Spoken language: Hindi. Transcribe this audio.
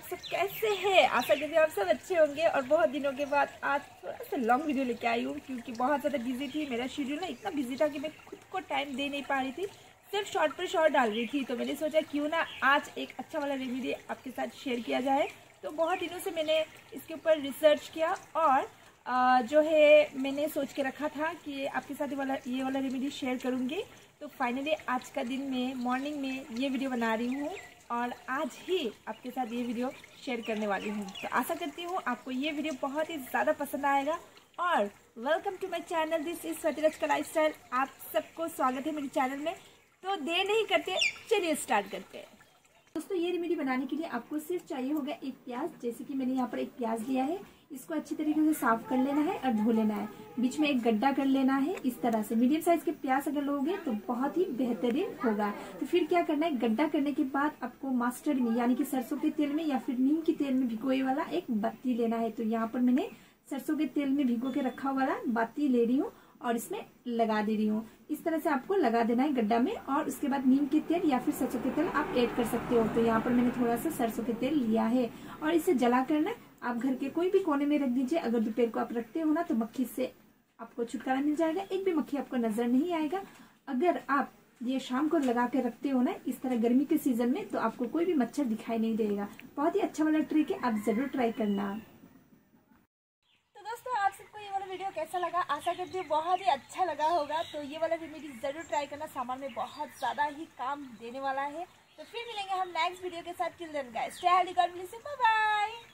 आप सब कैसे हैं? आशा करती हूँ आप सब अच्छे होंगे। और बहुत दिनों के बाद आज थोड़ा सा लॉन्ग वीडियो लेके आई हूँ, क्योंकि बहुत ज़्यादा बिजी थी। मेरा शेड्यूल ना इतना बिजी था कि मैं खुद को टाइम दे नहीं पा रही थी, सिर्फ शॉर्ट पर शॉर्ट डाल रही थी। तो मैंने सोचा क्यों ना आज एक अच्छा वाला रेमेडी आपके साथ शेयर किया जाए। तो बहुत दिनों से मैंने इसके ऊपर रिसर्च किया और जो है मैंने सोच के रखा था कि आपके साथ ये वाला रेमेडी शेयर करूँगी। तो फाइनली आज का दिन में मॉर्निंग में ये वीडियो बना रही हूँ और आज ही आपके साथ ये वीडियो शेयर करने वाली हूँ। तो आशा करती हूँ आपको ये वीडियो बहुत ही ज़्यादा पसंद आएगा। और welcome to my channel, this is Swatiraj का लाइफ स्टाइल। आप सबको स्वागत है मेरे चैनल में। तो देर नहीं करते, चलिए स्टार्ट करते हैं। दोस्तों, ये रेमेडी बनाने के लिए आपको सिर्फ चाहिए होगा एक प्याज। जैसे कि मैंने यहाँ पर एक प्याज लिया है, इसको अच्छी तरीके से साफ कर लेना है और धो लेना है। बीच में एक गड्ढा कर लेना है इस तरह से। मीडियम साइज के प्याज अगर लोगे तो बहुत ही बेहतरीन होगा। तो फिर क्या करना है, गड्ढा करने के बाद आपको मस्टर्ड में यानी कि सरसों के तेल में या फिर नीम के तेल में भिगोए वाला एक बाटी लेना है। तो यहाँ पर मैंने सरसों के तेल में भिगो के रखा वाला बाटी ले रही हूँ और इसमें लगा दे रही हूँ। इस तरह से आपको लगा देना है गड्ढा में। और उसके बाद नीम के तेल या फिर सरसों के तेल आप ऐड कर सकते हो। तो यहाँ पर मैंने थोड़ा सा सरसों के तेल लिया है और इसे जला कर ना आप घर के कोई भी कोने में रख दीजिए। अगर दोपहर को आप रखते हो ना तो मक्खी से आपको छुटकारा मिल जाएगा, एक भी मक्खी आपको नजर नहीं आएगा। अगर आप ये शाम को लगा के रखते हो ना इस तरह गर्मी के सीजन में, तो आपको कोई भी मच्छर दिखाई नहीं देगा। बहुत ही अच्छा वाला ट्रिक है, आप जरूर ट्राई करना। वीडियो कैसा लगा? आशा करती हूँ बहुत ही अच्छा लगा होगा। तो ये वाला रेमेडी जरूर ट्राई करना, सामान में बहुत ज़्यादा ही काम देने वाला है। तो फिर मिलेंगे हम नेक्स्ट वीडियो के साथ। Till then guys, stay healthy, God bless you, bye bye.